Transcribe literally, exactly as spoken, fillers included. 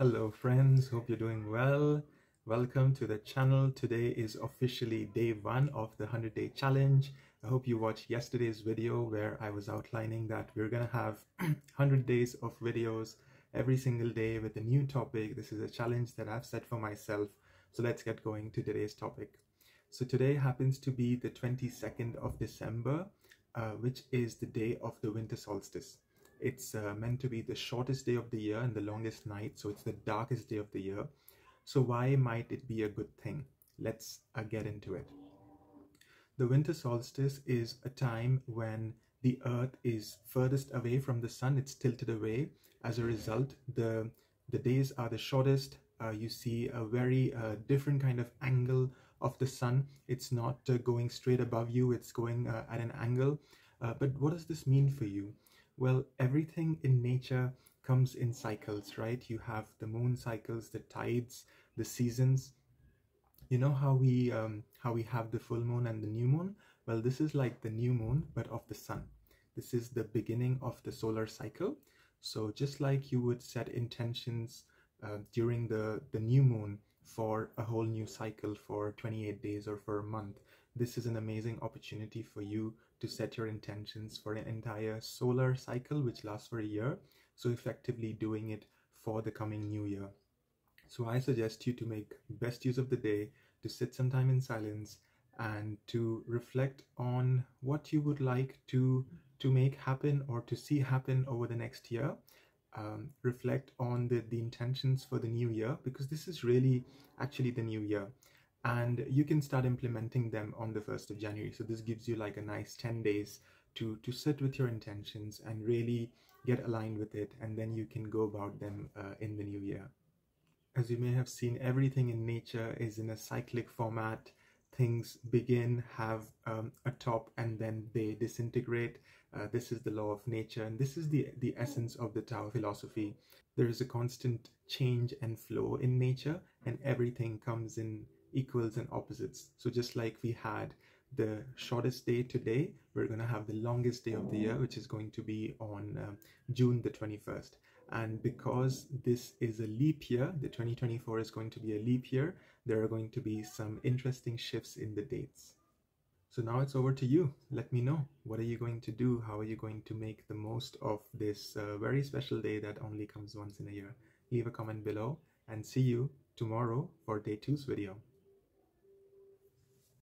Hello friends, hope you're doing well. Welcome to the channel. Today is officially day one of the hundred day challenge. I hope you watched yesterday's video where I was outlining that we're gonna have hundred days of videos every single day with a new topic. This is a challenge that I've set for myself. So let's get going to today's topic. So today happens to be the twenty-second of December, uh, which is the day of the winter solstice. It's uh, meant to be the shortest day of the year and the longest night, so it's the darkest day of the year. So why might it be a good thing? Let's uh, get into it. The winter solstice is a time when the earth is furthest away from the sun. It's tilted away. As a result, the, the days are the shortest. Uh, you see a very uh, different kind of angle of the sun. It's not uh, going straight above you, it's going uh, at an angle. Uh, but what does this mean for you? Well, everything in nature comes in cycles, right? You have the moon cycles, the tides, the seasons. You know how we um, how we have the full moon and the new moon? Well, this is like the new moon, but of the sun. This is the beginning of the solar cycle. So just like you would set intentions uh, during the, the new moon for a whole new cycle, for twenty-eight days or for a month, this is an amazing opportunity for you to set your intentions for an entire solar cycle, which lasts for a year. So effectively doing it for the coming new year. So I suggest you to make best use of the day, to sit some time in silence and to reflect on what you would like to, to make happen or to see happen over the next year. Um, reflect on the, the intentions for the new year, because this is really actually the new year. And you can start implementing them on the first of January. So this gives you like a nice ten days to, to sit with your intentions and really get aligned with it. And then you can go about them uh, in the new year. As you may have seen, everything in nature is in a cyclic format. Things begin, have um, a top, and then they disintegrate. Uh, this is the law of nature. And this is the, the essence of the Tao philosophy. There is a constant change and flow in nature, and everything comes in equals and opposites. So just like we had the shortest day today, we're going to have the longest day of the year, which is going to be on uh, June the twenty-first. And because this is a leap year, the twenty twenty-four is going to be a leap year, there are going to be some interesting shifts in the dates. So now it's over to you. Let me know, what are you going to do? How are you going to make the most of this uh, very special day that only comes once in a year? Leave a comment below and see you tomorrow for day two's video.